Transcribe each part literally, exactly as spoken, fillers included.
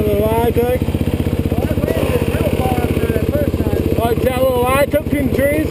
Tell I cook. I tell I cook in trees.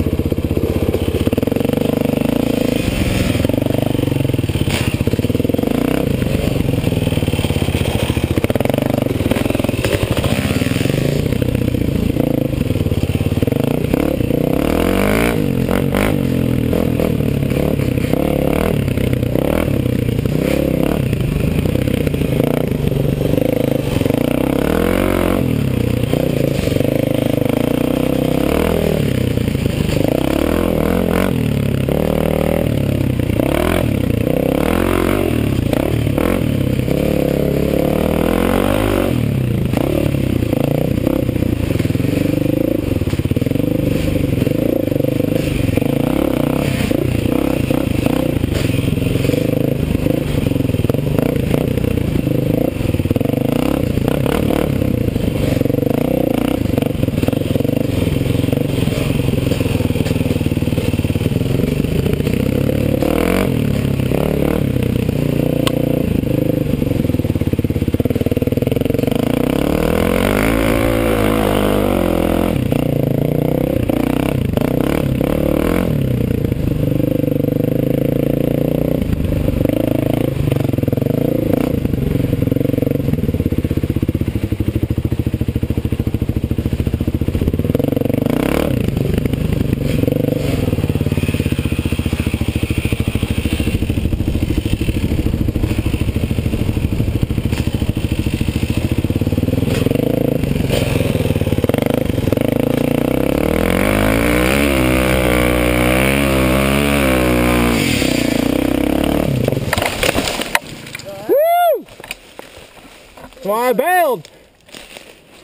Why I bailed.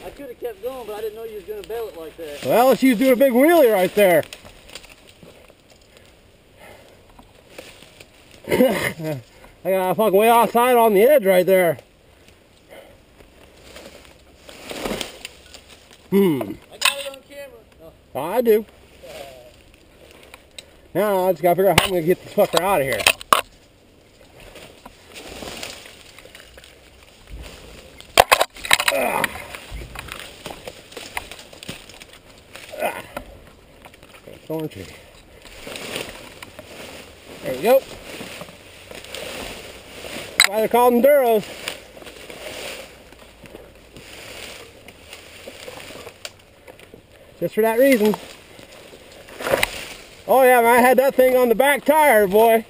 I could have kept going, but I didn't know you was going to bail it like that. Well, she's doing a big wheelie right there. I got a fucking way outside on the edge right there. Hmm. I got it on camera. Oh. I do. Uh, now I just got to figure out how I'm going to get this fucker out of here. Thorn tree. There we go. That's why they're called Enduros. Just for that reason. Oh yeah, man, I had that thing on the back tire, boy.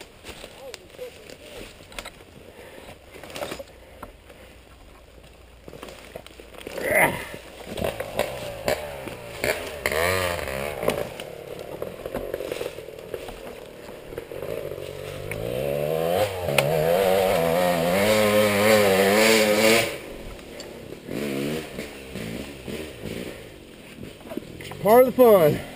Part of the fun.